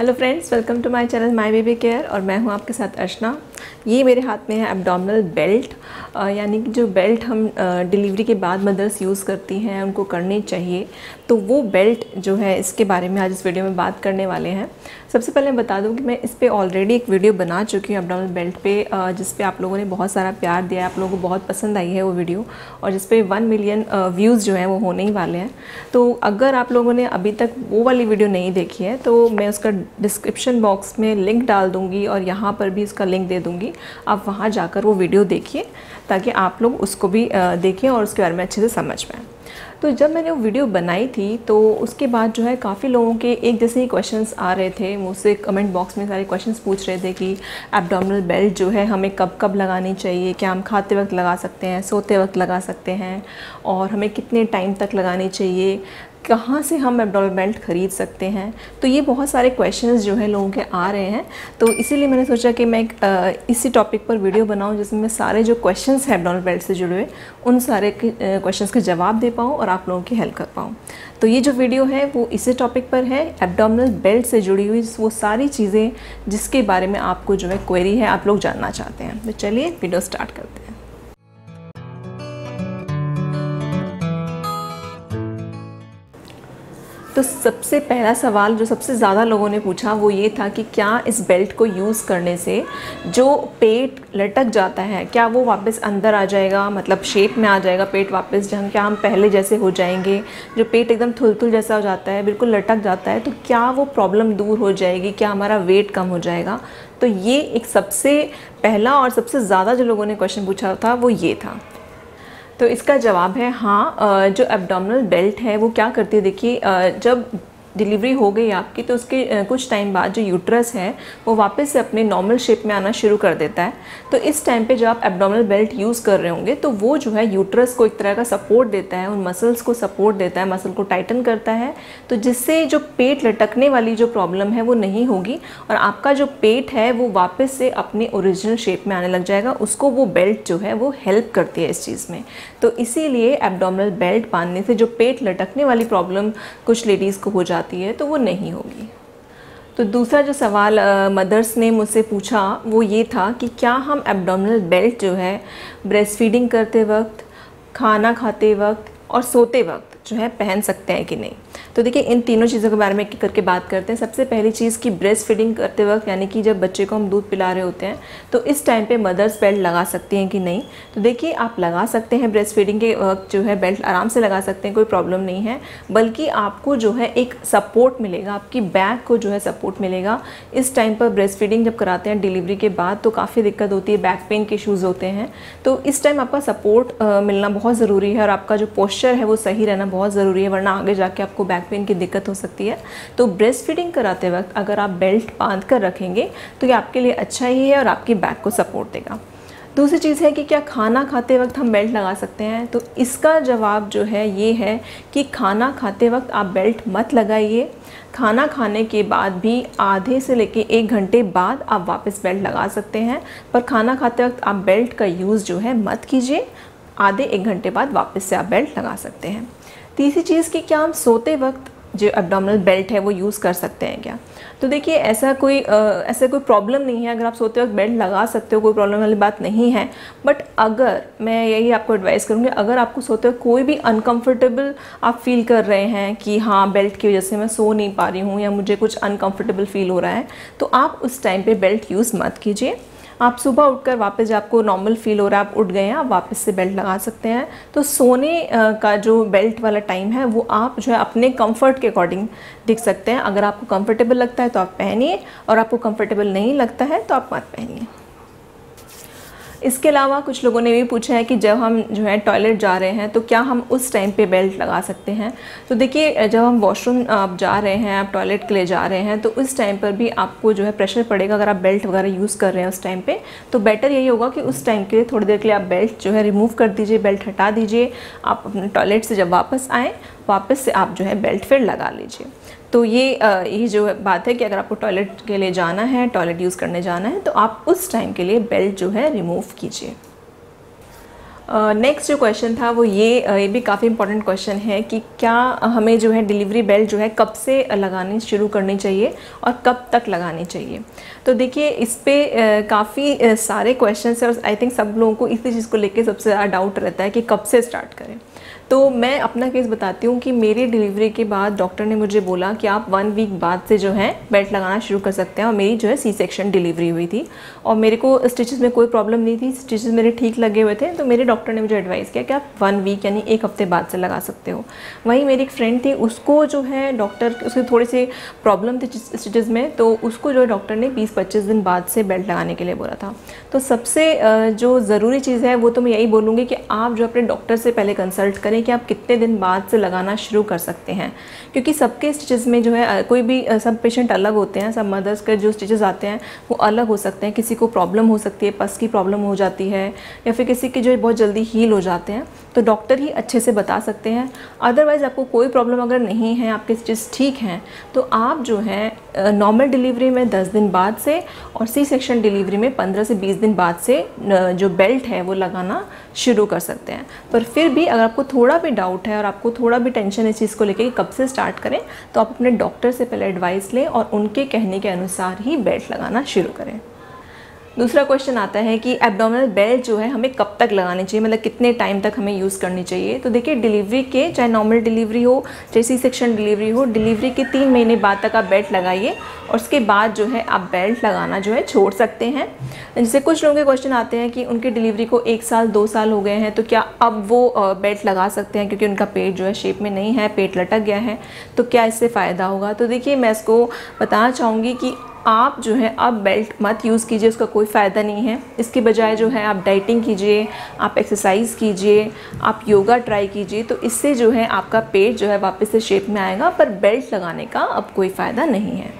Hello friends, welcome to my channel my baby care और मैं हूं आपके साथ अर्चना। ये मेरे हाथ में है एब्डोमिनल बेल्ट, यानी कि जो बेल्ट हम डिलीवरी के बाद मदर्स यूज़ करती हैं, उनको करनी चाहिए। तो वो बेल्ट जो है इसके बारे में आज इस वीडियो में बात करने वाले हैं। सबसे पहले मैं बता दूं कि मैं इस पर ऑलरेडी एक वीडियो बना चुकी हूँ एब्डोमिनल बेल्ट पर, जिसपे आप लोगों ने बहुत सारा प्यार दिया है, आप लोगों को बहुत पसंद आई है वो वीडियो और जिसपे 1 मिलियन व्यूज़ जो है वो होने ही वाले हैं। तो अगर आप लोगों ने अभी तक वो वाली वीडियो नहीं देखी है तो मैं उसका डिस्क्रिप्शन बॉक्स में लिंक डाल दूँगी और यहाँ पर भी उसका लिंक दे दूँगी। आप वहाँ जाकर वो वीडियो देखिए ताकि आप लोग उसको भी देखें और उसके बारे में अच्छे से समझ पाएँ। तो जब मैंने वो वीडियो बनाई थी तो उसके बाद जो है काफ़ी लोगों के एक जैसे ही क्वेश्चंस आ रहे थे। मुझसे कमेंट बॉक्स में सारे क्वेश्चंस पूछ रहे थे कि एब्डोमिनल बेल्ट जो है हमें कब कब लगानी चाहिए, क्या हम खाते वक्त लगा सकते हैं, सोते वक्त लगा सकते हैं और हमें कितने टाइम तक लगानी चाहिए, कहाँ से हम एब्डोमिनल बेल्ट ख़रीद सकते हैं। तो ये बहुत सारे क्वेश्चंस जो है लोगों के आ रहे हैं, तो इसीलिए मैंने सोचा कि मैं इसी टॉपिक पर वीडियो बनाऊं जिसमें मैं सारे जो क्वेश्चंस हैं एब्डोमिनल बेल्ट से जुड़े हुए उन सारे क्वेश्चंस के जवाब दे पाऊं और आप लोगों की हेल्प कर पाऊं। तो ये जो वीडियो है वो इसी टॉपिक पर है, एब्डोमिनल बेल्ट से जुड़ी हुई वो सारी चीज़ें जिसके बारे में आपको जो है क्वेरी है, आप लोग जानना चाहते हैं। तो चलिए वीडियो स्टार्ट करते हैं। तो सबसे पहला सवाल जो सबसे ज़्यादा लोगों ने पूछा वो ये था कि क्या इस बेल्ट को यूज़ करने से जो पेट लटक जाता है क्या वो वापस अंदर आ जाएगा, मतलब शेप में आ जाएगा पेट वापस, जहाँ क्या हम पहले जैसे हो जाएंगे। जो पेट एकदम थुलथुल जैसा हो जाता है, बिल्कुल लटक जाता है, तो क्या वो प्रॉब्लम दूर हो जाएगी, क्या हमारा वेट कम हो जाएगा। तो ये एक सबसे पहला और सबसे ज़्यादा जो लोगों ने क्वेश्चन पूछा था वो ये था। तो इसका जवाब है हाँ। जो एब्डोमिनल बेल्ट है वो क्या करती है, देखिए जब डिलीवरी हो गई आपकी तो उसके कुछ टाइम बाद जो यूट्रस है वो वापस से अपने नॉर्मल शेप में आना शुरू कर देता है। तो इस टाइम पे जब आप एब्डोमिनल बेल्ट यूज़ कर रहे होंगे तो वो जो है यूट्रस को एक तरह का सपोर्ट देता है, उन मसल्स को सपोर्ट देता है, मसल को टाइटन करता है, तो जिससे जो पेट लटकने वाली जो प्रॉब्लम है वो नहीं होगी और आपका जो पेट है वो वापस से अपने ओरिजिनल शेप में आने लग जाएगा। उसको वो बेल्ट जो है वो हेल्प करती है इस चीज़ में। तो इसीलिए एब्डोमिनल बेल्ट बांधने से जो पेट लटकने वाली प्रॉब्लम कुछ लेडीज़ को हो आती है तो वो नहीं होगी। तो दूसरा जो सवाल मदर्स ने मुझसे पूछा वो ये था कि क्या हम एब्डोमिनल बेल्ट जो है ब्रेस्ट फीडिंग करते वक्त, खाना खाते वक्त और सोते वक्त जो है पहन सकते हैं कि नहीं। तो देखिए इन तीनों चीज़ों के बारे में करके बात करते हैं। सबसे पहली चीज़ कि ब्रेस्ट फीडिंग करते वक्त, यानी कि जब बच्चे को हम दूध पिला रहे होते हैं तो इस टाइम पे मदर्स बेल्ट लगा सकती हैं कि नहीं। तो देखिए आप लगा सकते हैं, ब्रेस्ट फीडिंग के वक्त जो है बेल्ट आराम से लगा सकते हैं, कोई प्रॉब्लम नहीं है, बल्कि आपको जो है एक सपोर्ट मिलेगा, आपकी बैक को जो है सपोर्ट मिलेगा। इस टाइम पर ब्रेस्ट फीडिंग जब कराते हैं डिलीवरी के बाद तो काफ़ी दिक्कत होती है, बैक पेन के इशूज़ होते हैं, तो इस टाइम आपका सपोर्ट मिलना बहुत ज़रूरी है और आपका जो पोस्चर है वो सही रहना बहुत ज़रूरी है, वरना आगे जाके आपको बैक पेन की दिक्कत हो सकती है। तो ब्रेस्ट फीडिंग कराते वक्त अगर आप बेल्ट बांध कर रखेंगे तो ये आपके लिए अच्छा ही है और आपकी बैक को सपोर्ट देगा। दूसरी चीज़ है कि क्या खाना खाते वक्त हम बेल्ट लगा सकते हैं, तो इसका जवाब जो है ये है कि खाना खाते वक्त आप बेल्ट मत लगाइए। खाना खाने के बाद भी आधे से लेके 1 घंटे बाद आप वापस बेल्ट लगा सकते हैं, पर खाना खाते वक्त आप बेल्ट का यूज़ जो है मत कीजिए। आधे 1 घंटे बाद वापस से आप बेल्ट लगा सकते हैं। तीसरी चीज़ कि क्या हम सोते वक्त जो एब्डोमिनल बेल्ट है वो यूज़ कर सकते हैं क्या, तो देखिए ऐसा कोई प्रॉब्लम नहीं है। अगर आप सोते वक्त बेल्ट लगा सकते हो, कोई प्रॉब्लम वाली बात नहीं है, बट अगर मैं यही आपको एडवाइस करूँगी, अगर आपको सोते वक्त कोई भी अनकंफर्टेबल आप फ़ील कर रहे हैं कि हाँ बेल्ट की वजह से मैं सो नहीं पा रही हूँ या मुझे कुछ अनकंफर्टेबल फ़ील हो रहा है, तो आप उस टाइम पर बेल्ट यूज़ मत कीजिए। आप सुबह उठकर वापस जब आपको नॉर्मल फील हो रहा है, आप उठ गए हैं, आप वापस से बेल्ट लगा सकते हैं। तो सोने का जो बेल्ट वाला टाइम है वो आप जो है अपने कंफर्ट के अकॉर्डिंग देख सकते हैं। अगर आपको कंफर्टेबल लगता है तो आप पहनिए और आपको कंफर्टेबल नहीं लगता है तो आप मत पहनिए। इसके अलावा कुछ लोगों ने भी पूछा है कि जब हम जो है टॉयलेट जा रहे हैं तो क्या हम उस टाइम पे बेल्ट लगा सकते हैं। तो देखिए जब हम वॉशरूम आप जा रहे हैं, आप टॉयलेट के लिए जा रहे हैं, तो उस टाइम पर भी आपको जो है प्रेशर पड़ेगा। अगर आप बेल्ट वगैरह यूज़ कर रहे हैं उस टाइम पे तो बेटर यही होगा कि उस टाइम के लिए थोड़ी देर के लिए आप बेल्ट जो है रिमूव कर दीजिए, बेल्ट हटा दीजिए। आप अपने टॉयलेट से जब वापस आएँ, वापस से आप जो है बेल्ट फिर लगा लीजिए। तो ये जो बात है कि अगर आपको टॉयलेट के लिए जाना है, टॉयलेट यूज़ करने जाना है, तो आप उस टाइम के लिए बेल्ट जो है रिमूव कीजिए। नेक्स्ट जो क्वेश्चन था वो ये भी काफ़ी इंपॉर्टेंट क्वेश्चन है कि क्या हमें जो है डिलीवरी बेल जो है कब से लगानी शुरू करनी चाहिए और कब तक लगानी चाहिए। तो देखिए इस पर काफ़ी सारे क्वेश्चंस हैं और आई थिंक सब लोगों को इसी चीज़ को लेके सबसे ज़्यादा डाउट रहता है कि कब से स्टार्ट करें। तो मैं अपना केस बताती हूँ कि मेरी डिलीवरी के बाद डॉक्टर ने मुझे बोला कि आप 1 वीक बाद से जो है बेल्ट लगाना शुरू कर सकते हैं और मेरी जो है C सेक्शन डिलीवरी हुई थी और मेरे को स्टिचेस में कोई प्रॉब्लम नहीं थी, स्टिचेस मेरे ठीक लगे हुए थे। तो मेरे डॉक्टर ने मुझे एडवाइस किया कि आप 1 वीक यानी 1 हफ्ते बाद से लगा सकते हो। वहीं मेरी एक फ्रेंड थी, उसको जो है डॉक्टर उसकी थोड़ी सी प्रॉब्लम थी स्टिचेस में, तो उसको जो है डॉक्टर ने 20-25 दिन बाद से बेल्ट लगाने के लिए बोला था। तो सबसे जो ज़रूरी चीज़ है वो तो मैं यही बोलूँगी कि आप जो अपने डॉक्टर से पहले कंसल्ट करें कि आप कितने दिन बाद से लगाना शुरू कर सकते हैं, क्योंकि सबके स्टिचेस में जो है कोई भी सब पेशेंट अलग होते हैं, सब मदर्स के जो स्टिचेस आते हैं वो अलग हो सकते हैं। किसी को प्रॉब्लम हो सकती है, पस की प्रॉब्लम हो जाती है या फिर किसी के जो है बहुत जल्दी हील हो जाते हैं, तो डॉक्टर ही अच्छे से बता सकते हैं। अदरवाइज़ आपको कोई प्रॉब्लम अगर नहीं है, आपके स्टिचेस ठीक हैं, तो आप जो है नॉर्मल डिलीवरी में 10 दिन बाद से और C सेक्शन डिलीवरी में 15 से 20 दिन बाद से जो बेल्ट है वो लगाना शुरू कर सकते हैं। पर फिर भी अगर आपको थोड़ा भी डाउट है और आपको थोड़ा भी टेंशन है इस चीज़ को लेके कि कब से स्टार्ट करें, तो आप अपने डॉक्टर से पहले एडवाइस लें और उनके कहने के अनुसार ही बेल्ट लगाना शुरू करें। दूसरा क्वेश्चन आता है कि एब्डोमिनल बेल्ट जो है हमें कब तक लगानी चाहिए, मतलब कितने टाइम तक हमें यूज़ करनी चाहिए। तो देखिए डिलीवरी के, चाहे नॉर्मल डिलीवरी हो चाहे C सेक्शन डिलीवरी हो, डिलीवरी के 3 महीने बाद तक आप बेल्ट लगाइए और उसके बाद जो है आप बेल्ट लगाना जो है छोड़ सकते हैं। जैसे कुछ लोगों के क्वेश्चन आते हैं कि उनकी डिलीवरी को 1 साल 2 साल हो गए हैं, तो क्या अब वो बेल्ट लगा सकते हैं क्योंकि उनका पेट जो है शेप में नहीं है, पेट लटक गया है, तो क्या इससे फ़ायदा होगा। तो देखिए मैं इसको बताना चाहूँगी कि आप जो है अब बेल्ट मत यूज़ कीजिए, उसका कोई फ़ायदा नहीं है। इसके बजाय जो है आप डाइटिंग कीजिए, आप एक्सरसाइज कीजिए, आप योगा ट्राई कीजिए, तो इससे जो है आपका पेट जो है वापस से शेप में आएगा, पर बेल्ट लगाने का अब कोई फ़ायदा नहीं है।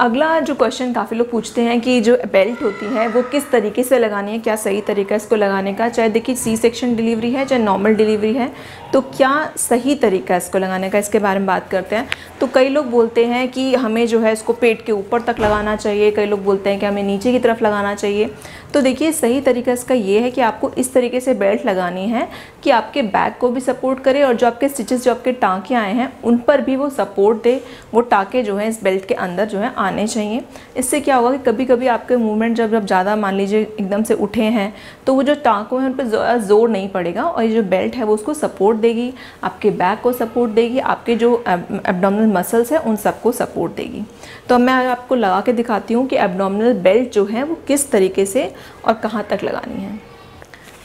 अगला जो क्वेश्चन काफ़ी लोग पूछते हैं कि जो बेल्ट होती है वो किस तरीके से लगानी है, क्या सही तरीका है इसको लगाने का। चाहे देखिए C सेक्शन डिलीवरी है चाहे नॉर्मल डिलीवरी है, तो क्या सही तरीका है इसको लगाने का, इसके बारे में बात करते हैं। तो कई लोग बोलते हैं कि हमें जो है इसको पेट के ऊपर तक लगाना चाहिए, कई लोग बोलते हैं कि हमें नीचे की तरफ लगाना चाहिए। तो देखिए सही तरीका इसका ये है कि आपको इस तरीके से बेल्ट लगानी है कि आपके बैक को भी सपोर्ट करे और जो आपके स्टिचेस, जो आपके टाँके आए हैं उन पर भी वो सपोर्ट दे। वो टाँके जो है इस बेल्ट के अंदर जो है आने चाहिए। इससे क्या होगा कि कभी कभी आपके मूवमेंट जब ज़्यादा मान लीजिए एकदम से उठे हैं, तो वो जो टाँकों हैं उन पर ज़्यादा जोर नहीं पड़ेगा और ये जो बेल्ट है वो उसको सपोर्ट देगी, आपके बैक को सपोर्ट देगी, आपके जो एब्डोमिनल मसल्स हैं उन सबको सपोर्ट देगी। तो मैं आपको लगा के दिखाती हूँ कि एब्डोमिनल बेल्ट जो है वो किस तरीके से और कहाँ तक लगानी है।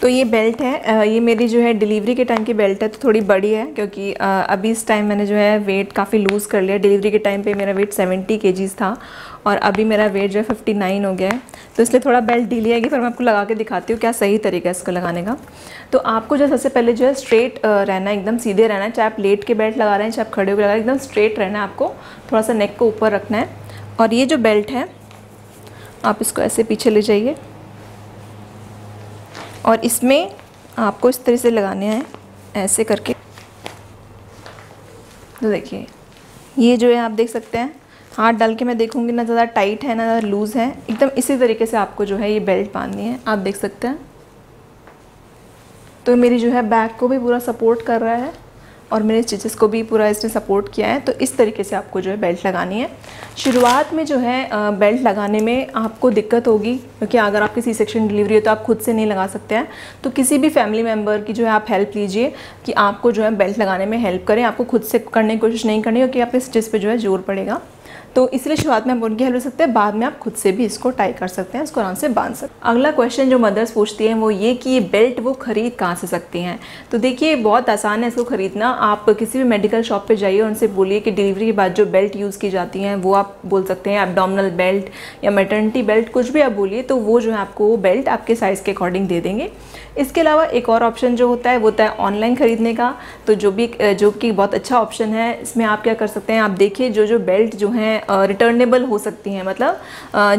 तो ये बेल्ट है, ये मेरी जो है डिलीवरी के टाइम की बेल्ट है, तो थोड़ी बड़ी है क्योंकि अभी इस टाइम मैंने जो है वेट काफ़ी लूज़ कर लिया। डिलीवरी के टाइम पे मेरा वेट 70 kg था और अभी मेरा वेट जो है 59 हो गया है, तो इसलिए थोड़ा बेल्ट ढीली आएगी। फिर मैं आपको लगा के दिखाती हूँ क्या सही तरीका है इसको लगाने का। तो आपको जो सबसे पहले जो है स्ट्रेट रहना है, एकदम सीधे रहना है, चाहे आप लेट के बेल्ट लगा रहे हैं चाहे आप खड़े होकर लगा रहे हैं, एकदम स्ट्रेट रहना है। आपको थोड़ा सा नेक को ऊपर रखना है और ये जो बेल्ट है आप इसको ऐसे पीछे ले जाइए और इसमें आपको इस तरह से लगाने हैं ऐसे करके। तो देखिए ये जो है आप देख सकते हैं, हाथ डाल के मैं देखूँगी ना ज़्यादा टाइट है ना ज़्यादा लूज़ है, एकदम इसी तरीके से आपको जो है ये बेल्ट बांधनी है। आप देख सकते हैं तो मेरी जो है बैक को भी पूरा सपोर्ट कर रहा है और मेरे स्टिचेस को भी पूरा इसने सपोर्ट किया है। तो इस तरीके से आपको जो है बेल्ट लगानी है। शुरुआत में जो है बेल्ट लगाने में आपको दिक्कत होगी क्योंकि अगर आपकी C सेक्शन डिलीवरी हो तो आप खुद से नहीं लगा सकते हैं, तो किसी भी फैमिली मेम्बर की जो है आप हेल्प लीजिए कि आपको जो है बेल्ट लगाने में हेल्प करें। आपको खुद से करने की कोशिश नहीं करनी क्योंकि आपके स्टिचेस पर जो है जोर पड़ेगा, तो इसलिए शुरुआत में आप उनकी हेल्प ले सकते हैं, बाद में आप खुद से भी इसको टाई कर सकते हैं, इसको आराम से बांध सकते हैं। अगला क्वेश्चन जो मदर्स पूछती हैं वो ये कि ये बेल्ट वो खरीद कहाँ से सकती हैं। तो देखिए बहुत आसान है इसको खरीदना, आप किसी भी मेडिकल शॉप पे जाइए और उनसे बोलिए कि डिलीवरी के बाद जो बेल्ट यूज़ की जाती हैं वो आप बोल सकते हैं एब्डोमिनल बेल्ट या मैटर्निटी बेल्ट, कुछ भी आप बोलिए, तो वो जो है आपको वो बेल्ट आपके साइज़ के अकॉर्डिंग दे देंगे। इसके अलावा एक और ऑप्शन जो होता है वो होता है ऑनलाइन ख़रीदने का, तो जो कि बहुत अच्छा ऑप्शन है। इसमें आप क्या कर सकते हैं, आप देखिए जो बेल्ट जो हैं रिटर्नेबल हो सकती हैं, मतलब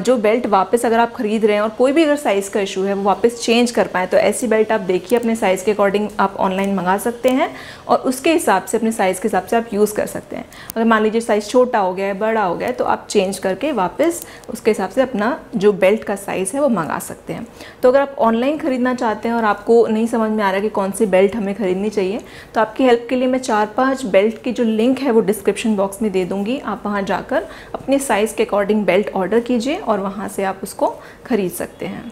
जो बेल्ट वापस अगर आप ख़रीद रहे हैं और कोई भी अगर साइज़ का इशू है वो वापस चेंज कर पाएँ, तो ऐसी बेल्ट आप देखिए अपने साइज़ के अकॉर्डिंग आप ऑनलाइन मंगा सकते हैं और उसके हिसाब से अपने साइज़ के हिसाब से आप यूज़ कर सकते हैं। अगर मान लीजिए साइज़ छोटा हो गया है, बड़ा हो गया है, तो आप चेंज करके वापस उसके हिसाब से अपना जो बेल्ट का साइज़ है वो मंगा सकते हैं। तो अगर आप ऑनलाइन ख़रीदना चाहते हैं और आपको नहीं समझ में आ रहा कि कौन सी बेल्ट हमें ख़रीदनी चाहिए, तो आपकी हेल्प के लिए मैं 4-5 बेल्ट की जो लिंक है वो डिस्क्रिप्शन बॉक्स में दे दूँगी। आप वहाँ जाकर अपने साइज़ के अकॉर्डिंग बेल्ट ऑर्डर कीजिए और वहाँ से आप उसको ख़रीद सकते हैं।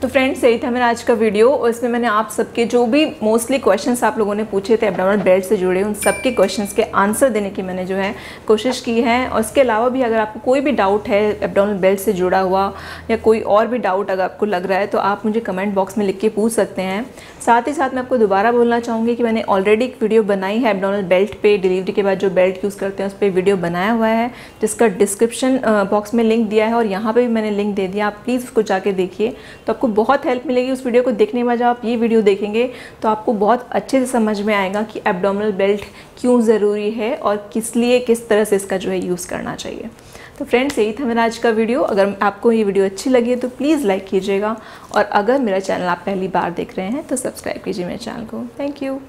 तो फ्रेंड्स, यही था मेरा आज का वीडियो और इसमें मैंने आप सबके जो भी मोस्टली क्वेश्चंस आप लोगों ने पूछे थे एब्डोमिनल बेल्ट से जुड़े, उन सबके क्वेश्चंस के आंसर देने की मैंने जो है कोशिश की है। और इसके अलावा भी अगर आपको कोई भी डाउट है एब्डोमिनल बेल्ट से जुड़ा हुआ या कोई और भी डाउट अगर आपको लग रहा है तो आप मुझे कमेंट बॉक्स में लिख के पूछ सकते हैं। साथ ही साथ मैं आपको दोबारा बोलना चाहूँगी कि मैंने ऑलरेडी एक वीडियो बनाई है एब्डोमिनल बेल्ट पे, डिलीवरी के बाद जो बेल्ट यूज़ करते हैं उस पर वीडियो बनाया हुआ है जिसका डिस्क्रिप्शन बॉक्स में लिंक दिया है और यहाँ पर भी मैंने लिंक दे दिया, आप प्लीज़ उसको जाके देखिए। तो आपको बहुत हेल्प मिलेगी उस वीडियो को देखने के बाद। जब आप ये वीडियो देखेंगे तो आपको बहुत अच्छे से समझ में आएगा कि एब्डोमिनल बेल्ट क्यों ज़रूरी है और किस लिए किस तरह से इसका जो है यूज़ करना चाहिए। तो फ्रेंड्स, यही था मेरा आज का वीडियो। अगर आपको ये वीडियो अच्छी लगी है तो प्लीज़ लाइक कीजिएगा और अगर मेरा चैनल आप पहली बार देख रहे हैं तो सब्सक्राइब कीजिए मेरे चैनल को। Thank you.